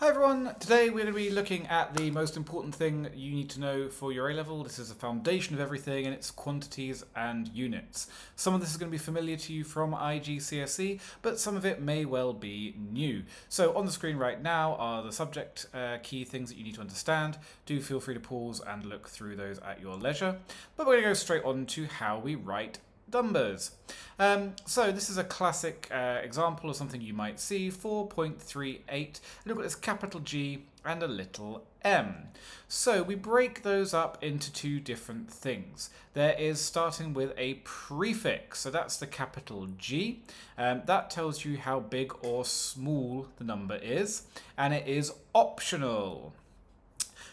Hi everyone, today we're going to be looking at the most important thing you need to know for your A-Level. This is the foundation of everything and it's quantities and units. Some of this is going to be familiar to you from IGCSE, but some of it may well be new. So on the screen right now are the subject key things that you need to understand. Do feel free to pause and look through those at your leisure. But we're going to go straight on to how we write numbers. So this is a classic example of something you might see, 4.38, and we've got this capital G and a little m. So we break those up into two different things. There is starting with a prefix, so that's the capital G. That tells you how big or small the number is, and it is optional.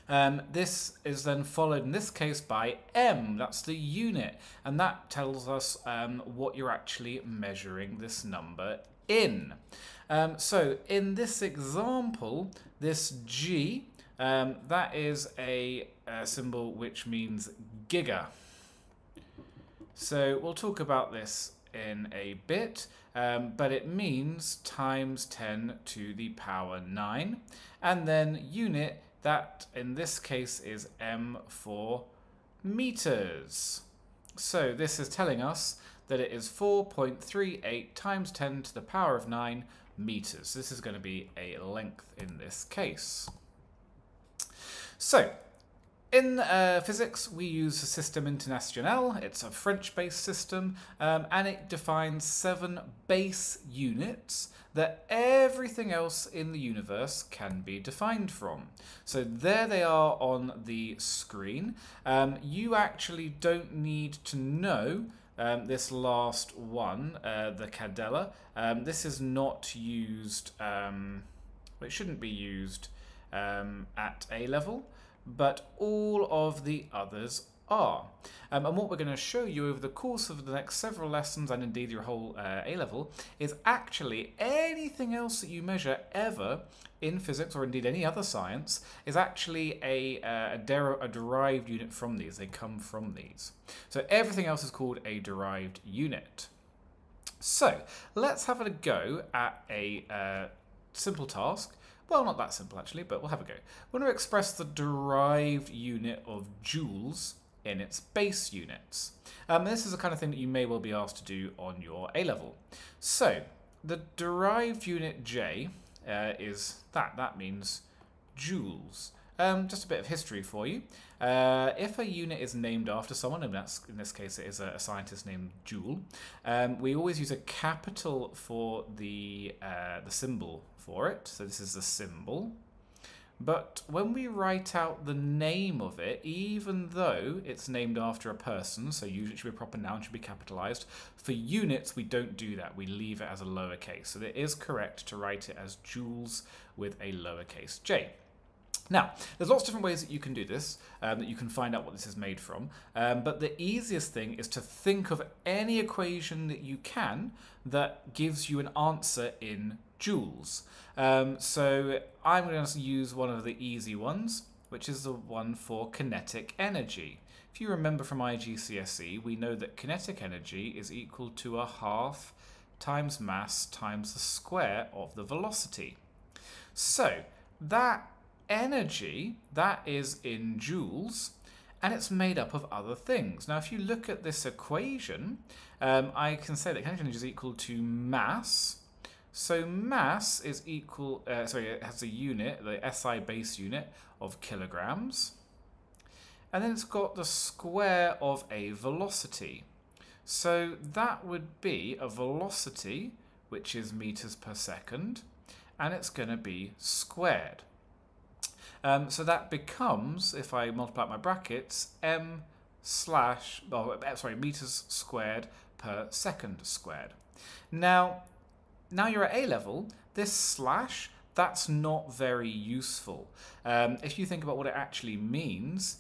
This is then followed in this case by M, that's the unit, and that tells us what you're actually measuring this number in. So in this example, this G, that is a symbol which means giga. So we'll talk about this in a bit, but it means times 10 to the power 9, and then unit. That, in this case, is m for meters. So this is telling us that it is 4.38 times 10 to the power of 9 meters. This is going to be a length in this case. So, in physics, we use the System International. It's a French-based system, and it defines 7 base units that everything else in the universe can be defined from. So there they are on the screen. You actually don't need to know this last one, the candela. This is not used, it shouldn't be used at A level. But all of the others are. And what we're going to show you over the course of the next several lessons, and indeed your whole A-level, is actually anything else that you measure ever in physics, or indeed any other science, is actually a derived unit from these. They come from these. So everything else is called a derived unit. So let's have a go at a simple task. Well, not that simple, actually, but we'll have a go. We're going to express the derived unit of joules in its base units. This is the kind of thing that you may well be asked to do on your A-level. So, the derived unit J is that. That means joules. Just a bit of history for you. If a unit is named after someone, and that's, in this case it is a scientist named Joule, we always use a capital for the symbol for it. So this is the symbol. But when we write out the name of it, even though it's named after a person, so usually it should be a proper noun, should be capitalized, for units we don't do that, we leave it as a lowercase. So it is correct to write it as joules with a lowercase j. Now, there's lots of different ways that you can do this, that you can find out what this is made from, but the easiest thing is to think of any equation that you can that gives you an answer in joules. So I'm going to use one of the easy ones, which is the one for kinetic energy. If you remember from IGCSE, we know that kinetic energy is equal to a half times mass times the square of the velocity. So that energy, that is in joules, and it's made up of other things. Now, if you look at this equation, I can say that kinetic energy is equal to mass. So mass is equal, it has a unit, the SI base unit of kilograms. And then it's got the square of a velocity. So that would be a velocity, which is meters per second, and it's going to be squared. So that becomes, if I multiply my brackets, meters squared per second squared. Now you're at A level, this slash, that's not very useful. If you think about what it means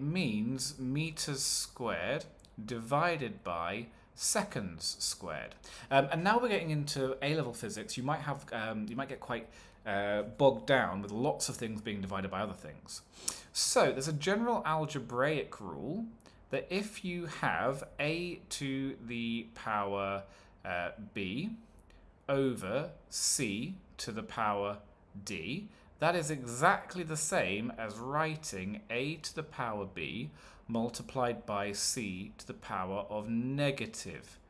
meters squared divided by seconds squared. And now we're getting into A-level physics. You might have, you might get quite bogged down with lots of things being divided by other things. So there's a general algebraic rule that if you have a to the power b over c to the power d, That is exactly the same as writing a to the power b multiplied by c to the power of negative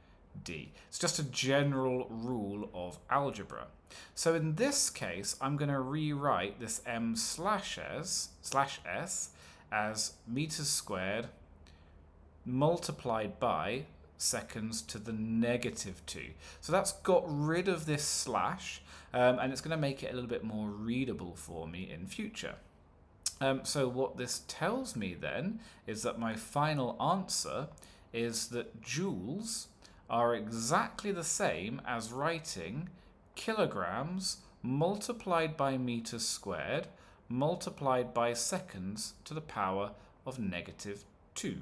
d. It's just a general rule of algebra. So in this case, I'm going to rewrite this m slash s as meters squared multiplied by seconds to the negative 2. So that's got rid of this slash, and it's going to make it a little bit more readable for me in future. So what this tells me then is that my final answer is that joules are exactly the same as writing kilograms multiplied by meters squared multiplied by seconds to the power of negative 2.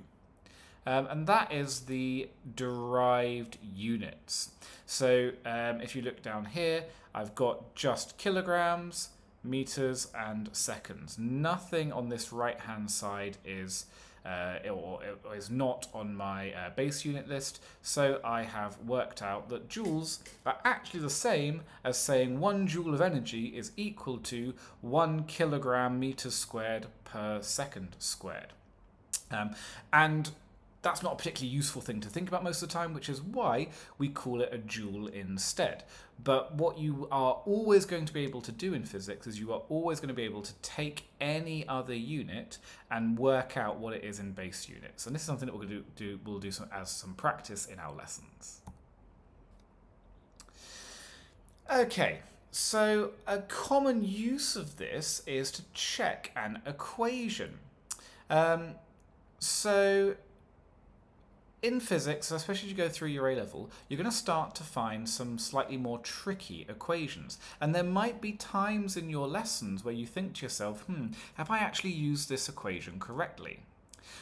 And that is the derived units. So if you look down here, I've got just kilograms, meters, and seconds. Nothing on this right-hand side is not on my base unit list, so I have worked out that joules are actually the same as saying 1 joule of energy is equal to 1 kilogram meters squared per second squared. And that's not a particularly useful thing to think about most of the time, which is why we call it a joule instead. But what you are always going to be able to do in physics is you are always going to be able to take any other unit and work out what it is in base units. And this is something that we'll do as some practice in our lessons. Okay. So a common use of this is to check an equation. So in physics, especially as you go through your A-Level, you're going to start to find some slightly more tricky equations. And there might be times in your lessons where you think to yourself, have I actually used this equation correctly?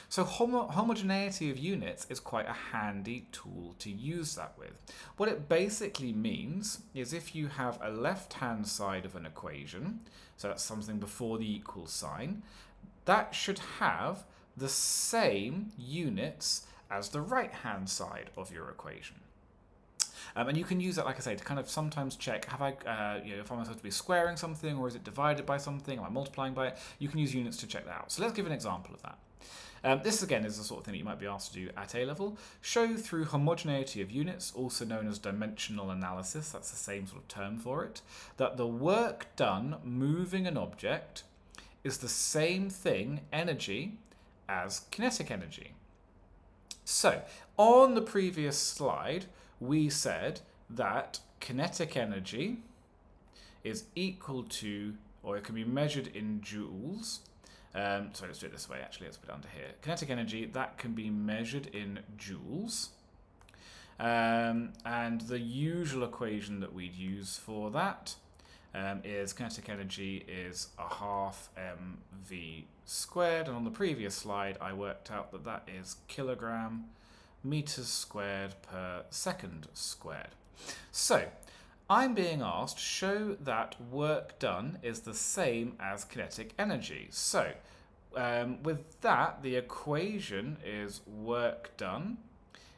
So homogeneity of units is quite a handy tool to use that with. What it basically means is if you have a left-hand side of an equation, so that's something before the equal sign, that should have the same units as the right-hand side of your equation. And you can use that, like I say, to kind of sometimes check, have I, if I'm supposed to be squaring something, or is it divided by something, am I multiplying by it? You can use units to check that out. So let's give an example of that. This, again, is the sort of thing that you might be asked to do at A-Level. Show through homogeneity of units, also known as dimensional analysis, that's the same sort of term for it, that the work done moving an object is the same thing, energy, as kinetic energy. So, on the previous slide, we said that kinetic energy is equal to, or it can be measured in joules. Sorry, let's do it this way, actually. Let's put it under here. Kinetic energy, that can be measured in joules. And the usual equation that we'd use for that is kinetic energy is 1/2 mv squared, and on the previous slide I worked out that that is kilogram meters squared per second squared. So I'm being asked, show that work done is the same as kinetic energy. So with that, the equation is work done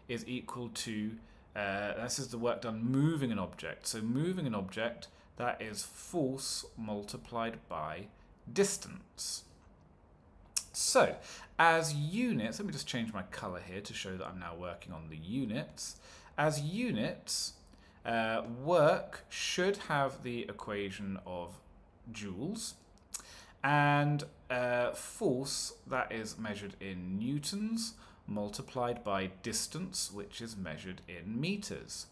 is equal to, this is the work done moving an object. So moving an object, that is force multiplied by distance. So, as units, let me just change my colour here to show that I'm now working on the units. As units, work should have the equation of joules, and force, that is measured in newtons, multiplied by distance, which is measured in metres.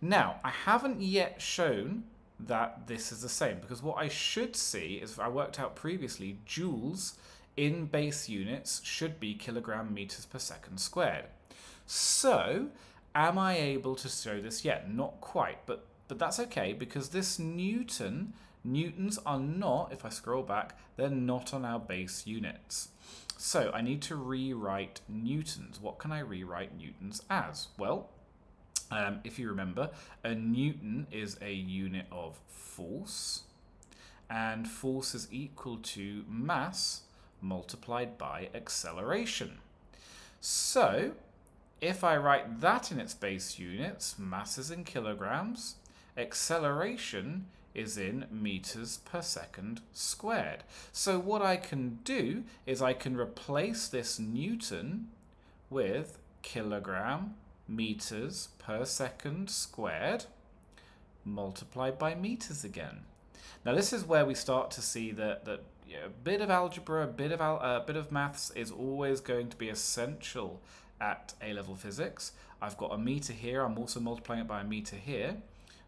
Now, I haven't yet shown that this is the same, because what I should see is, I worked out previously, joules in base units should be kilogram meters per second squared. So am I able to show this yet? Not quite, but that's okay, because this newtons are not, if I scroll back, they're not on our base units. So I need to rewrite newtons. What can I rewrite newtons as? Well, if you remember, a newton is a unit of force, and force is equal to mass multiplied by acceleration. So if I write that in its base units, mass is in kilograms, acceleration is in meters per second squared. So what I can do is I can replace this newton with kilogram meters per second squared multiplied by meters again. Now this is where we start to see that a bit of algebra, a bit of maths is always going to be essential at A-level physics. I've got a meter here, I'm also multiplying it by a meter here.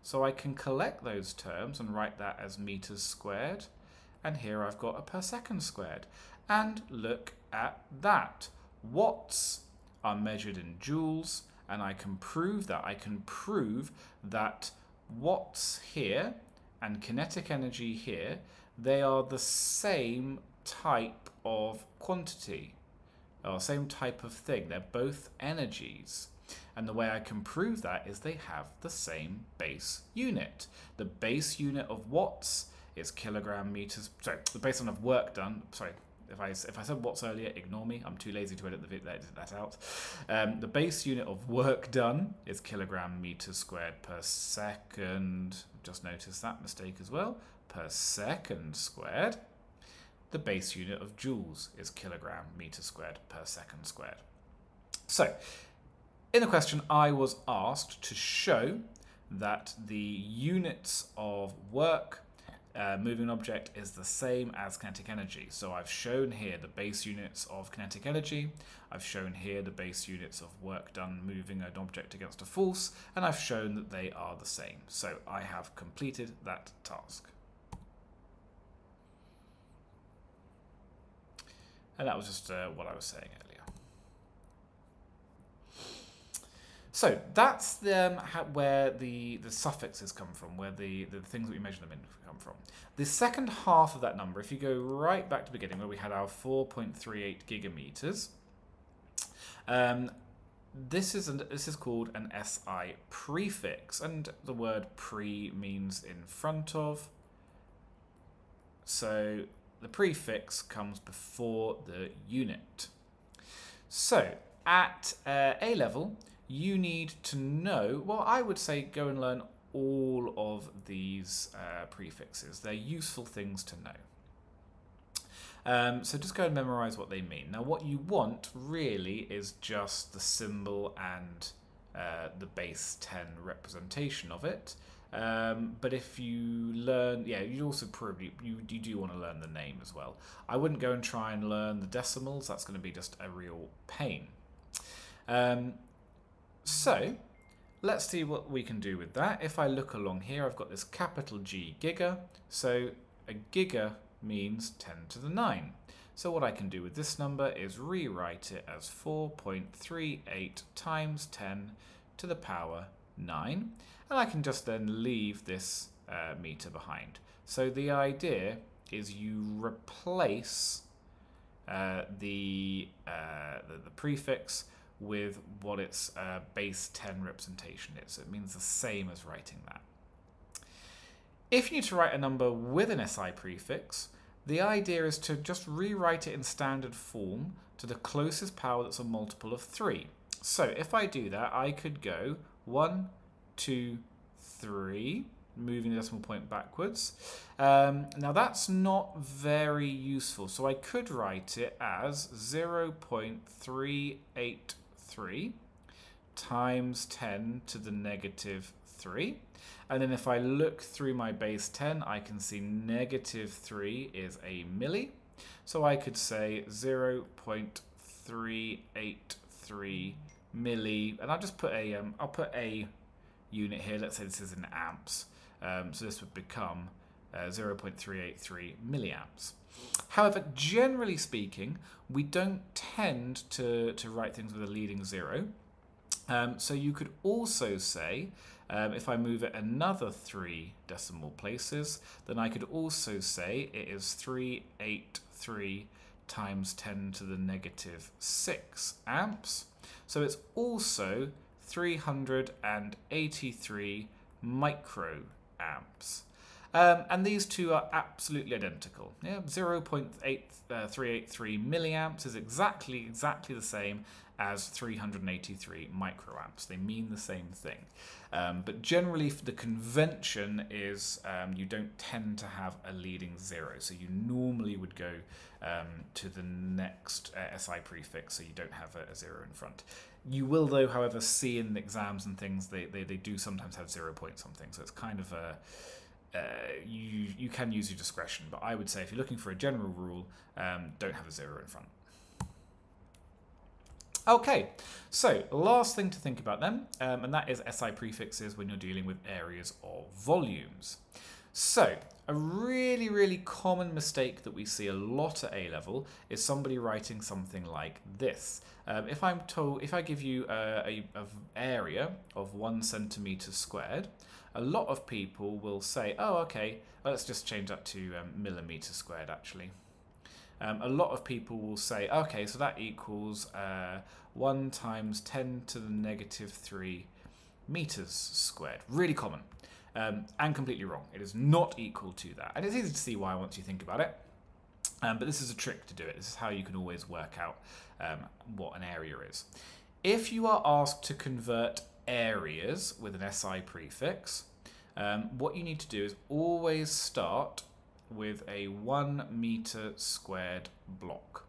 So I can collect those terms and write that as meters squared. And here I've got a per second squared. And look at that. Watts are measured in joules, and I can prove that. I can prove that watts here and kinetic energy here, they are the same type of quantity, or same type of thing. They're both energies. And the way I can prove that is they have the same base unit. The base unit of watts is kilogram meters. Sorry, the base unit of work done. Sorry, if I said watts earlier, ignore me. I'm too lazy to edit that out. The base unit of work done is kilogram meters squared per second. I've just noticed that mistake as well. Per second squared. The base unit of joules is kilogram meters squared per second squared. So, in the question, I was asked to show that the units of work moving an object is the same as kinetic energy. So I've shown here the base units of kinetic energy, I've shown here the base units of work done moving an object against a force, and I've shown that they are the same. So I have completed that task. And that was just what I was saying earlier. So that's where the suffixes come from, where the things that we measure them in come from. The second half of that number, if you go right back to the beginning where we had our 4.38 gigameters, this is called an SI prefix, and the word pre means in front of. So the prefix comes before the unit. So at A-level, you need to know, well, I would say go and learn all of these prefixes. They're useful things to know. So just go and memorize what they mean. Now, what you want really is just the symbol and the base 10 representation of it. But if you learn, yeah, you also probably, you do want to learn the name as well. I wouldn't go and try and learn the decimals. That's going to be just a real pain. So let's see what we can do with that. If I look along here, I've got this capital G giga. So a giga means 10 to the 9. So what I can do with this number is rewrite it as 4.38 times 10 to the power 9. And I can just then leave this meter behind. So the idea is you replace the prefix with what its base 10 representation is. So it means the same as writing that. If you need to write a number with an SI prefix, the idea is to just rewrite it in standard form to the closest power that's a multiple of 3. So if I do that, I could go 1, 2, 3, moving the decimal point backwards. Now that's not very useful, so I could write it as 0.383 times 10 to the negative 3. And then if I look through my base 10, I can see negative 3 is a milli. So I could say 0.383 milli, and I'll just put a I'll put a unit here. Let's say this is in amps. So this would become 0.383 milliamps. However, generally speaking, we don't tend to write things with a leading zero. So you could also say, if I move it another 3 decimal places, then I could also say it is 383 times 10 to the negative 6 amps. So it's also 383 microamps. And these two are absolutely identical. Yeah, 0.8383 milliamps is exactly the same as 383 microamps. They mean the same thing. But generally the convention is you don't tend to have a leading zero. So you normally would go to the next SI prefix, so you don't have a zero in front. You will, though, however, see in the exams and things, they do sometimes have 0 point something. So it's kind of a... you can use your discretion, but I would say if you're looking for a general rule, don't have a zero in front. Okay, so last thing to think about then, and that is SI prefixes when you're dealing with areas or volumes. So a really, really common mistake that we see a lot at A-level is somebody writing something like this. If I give you an area of 1 centimetre squared, a lot of people will say, oh, okay, let's just change that to millimetre squared, actually. A lot of people will say, okay, so that equals 1 times 10 to the negative 3 metres squared. Really common. And completely wrong. It is not equal to that. And it's easy to see why once you think about it. But this is a trick to do it. This is how you can always work out what an area is. If you are asked to convert areas with an SI prefix, what you need to do is always start with a 1 metre squared block.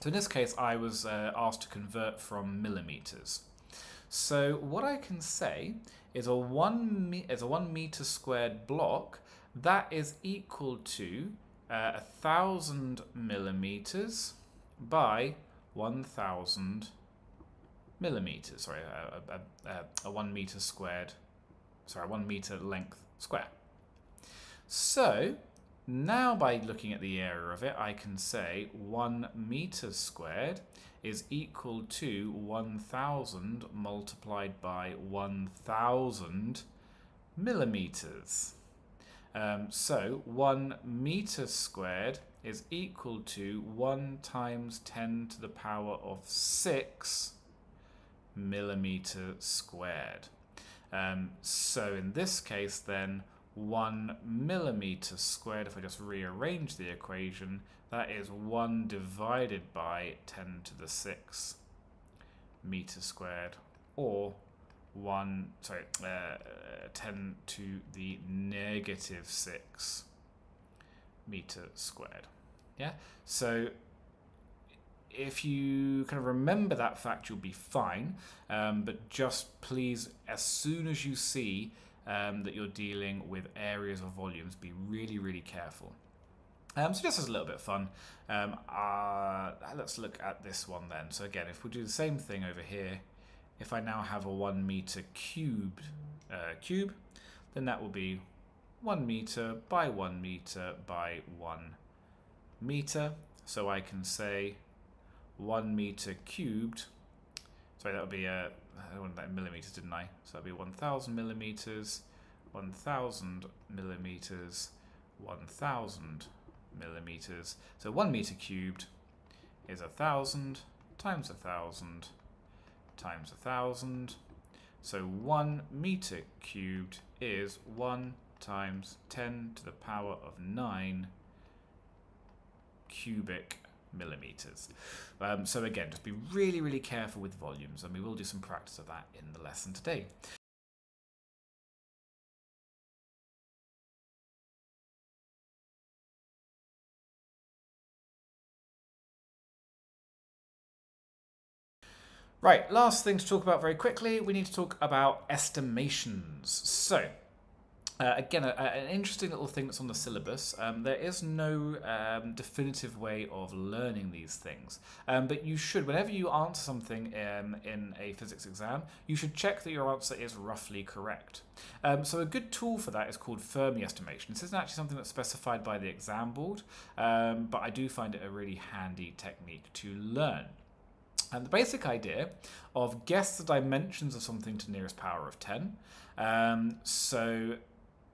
So in this case, I was asked to convert from millimetres. So what I can say is a one metre squared block that is equal to 1,000 millimetres by 1,000 millimetres. Sorry, a 1 metre squared. Sorry, a 1 metre length square. So now by looking at the area of it, I can say 1 metre squared is equal to 1,000 multiplied by 1,000 millimetres. So 1 metre squared is equal to 1 times 10 to the power of 6 millimetre squared. So in this case then, 1 millimetre squared, if I just rearrange the equation, that is 1 divided by 10 to the 6 metre squared, or 10 to the negative 6 metre squared. Yeah? So if you kind of remember that fact, you'll be fine, but just please, as soon as you see that you're dealing with areas or volumes, be really, really careful. So just as a little bit of fun, let's look at this one then. So again, if we do the same thing over here, if I now have a 1 metre cubed cube, then that will be 1 metre by 1 metre by 1 metre. So I can say 1 metre cubed, sorry, that would be a, I wanted that in millimetres, didn't I? So that'd be 1,000 millimetres, 1,000 millimetres, 1,000 millimetres. So 1 metre cubed is 1,000 times 1,000 times 1,000. So 1 metre cubed is 1 times 10 to the power of 9 cubic millimetres. So again, just be really, really careful with volumes, and we will do some practice of that in the lesson today. Right, last thing to talk about very quickly, we need to talk about estimations. So again, an interesting little thing that's on the syllabus. There is no definitive way of learning these things, but you should, whenever you answer something in a physics exam, you should check that your answer is roughly correct. So a good tool for that is called Fermi estimation. This isn't actually something that's specified by the exam board, but I do find it a really handy technique to learn. And the basic idea of guess the dimensions of something to nearest power of 10. So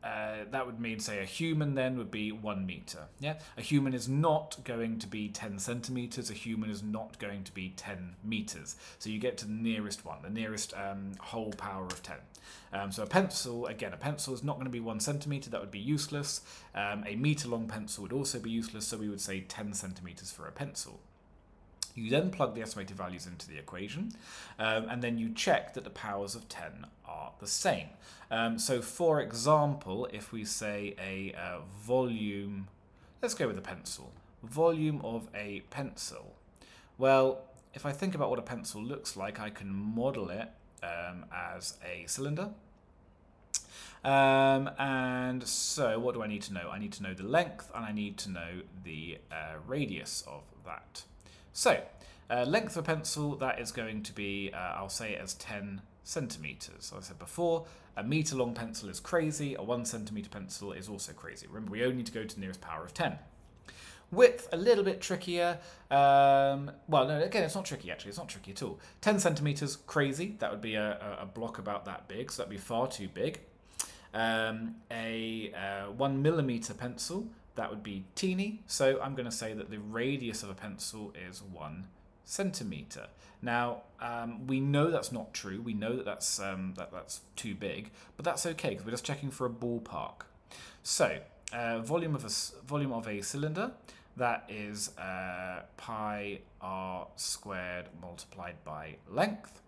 that would mean, say, a human then would be 1 meter. Yeah, a human is not going to be 10 centimeters. A human is not going to be 10 meters. So you get to the nearest one, the nearest whole power of 10. So a pencil, again, a pencil is not going to be 1 centimeter. That would be useless. A meter-long pencil would also be useless. So we would say 10 centimeters for a pencil. You then plug the estimated values into the equation, and then you check that the powers of 10 are the same. So, for example, if we say a volume, let's go with a pencil, volume of a pencil. Well, if I think about what a pencil looks like, I can model it as a cylinder. And so what do I need to know? I need to know the length and I need to know the radius of that. So, length of a pencil, that is going to be, I'll say it as 10 centimetres. As I said before, a metre-long pencil is crazy. A 1 centimetre pencil is also crazy. Remember, we only need to go to the nearest power of 10. Width, a little bit trickier. Well, no, again, it's not tricky, actually. It's not tricky at all. 10 centimetres, crazy. That would be a block about that big, so that would be far too big. A 1 millimetre pencil, that would be teeny, so I'm going to say that the radius of a pencil is 1 centimetre. Now, we know that's not true. We know that that's too big, but that's okay because we're just checking for a ballpark. So, volume of a cylinder, that is pi r squared multiplied by length.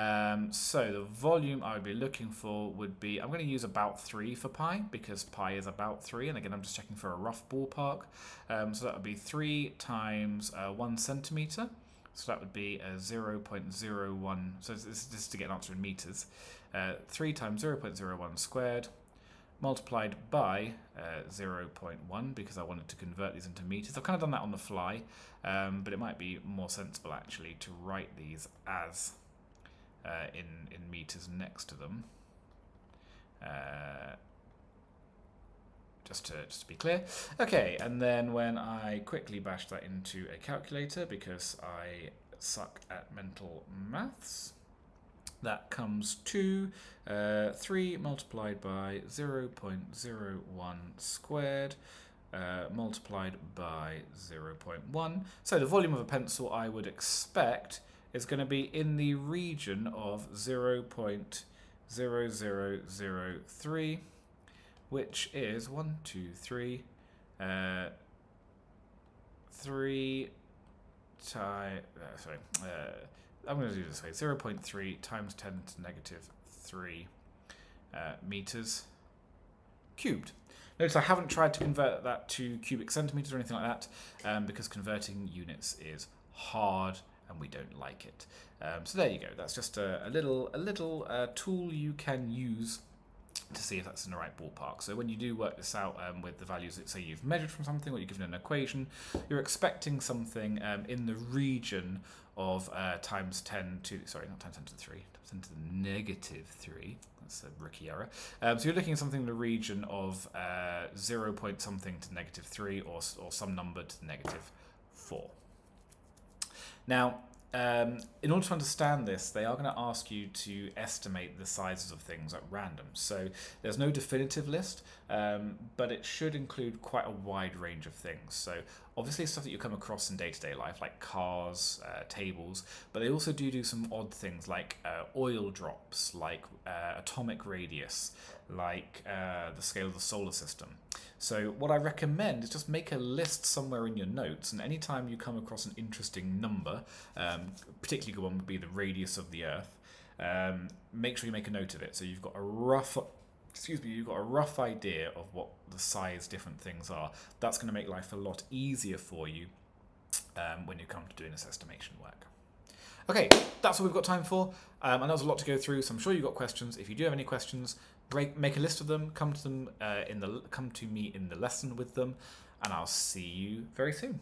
So the volume I would be looking for would be, I'm going to use about 3 for pi because pi is about 3. And again, I'm just checking for a rough ballpark. So that would be 3 times 1 centimetre. So that would be 0.01. So this is to get an answer in metres. 3 times 0.01 squared multiplied by 0.1 because I wanted to convert these into metres. I've kind of done that on the fly, but it might be more sensible actually to write these as in meters next to them, just to be clear. Okay, and then when I quickly bash that into a calculator because I suck at mental maths, that comes to 3 multiplied by 0.01 squared multiplied by 0.1. So the volume of a pencil I would expect is going to be in the region of 0.0003, which is 3 times, I'm going to do it this way, 0.3 times 10 to negative 3 meters cubed. Notice I haven't tried to convert that to cubic centimeters or anything like that, because converting units is hard and we don't like it. So there you go. That's just a little tool you can use to see if that's in the right ballpark. So when you do work this out with the values that say you've measured from something or you're given an equation, you're expecting something in the region of times 10 to, sorry, not times 10 to the 3, times 10 to the negative 3. That's a rookie error. So you're looking at something in the region of 0 point something to negative 3 or some number to negative 4. Now, in order to understand this, they are going to ask you to estimate the sizes of things at random. So there's no definitive list, but it should include quite a wide range of things. So obviously stuff that you come across in day-to-day life, like cars, tables, but they also do some odd things like oil drops, like atomic radius, like the scale of the solar system. So what I recommend is just make a list somewhere in your notes, and anytime you come across an interesting number, particularly good one would be the radius of the Earth, make sure you make a note of it so you've got a rough, you've got a rough idea of what the size different things are. That's going to make life a lot easier for you when you come to doing this estimation work. Okay, that's what we've got time for. I know there's a lot to go through, so I'm sure you've got questions. If you do have any questions, make a list of them. Come to me in the lesson with them, and I'll see you very soon.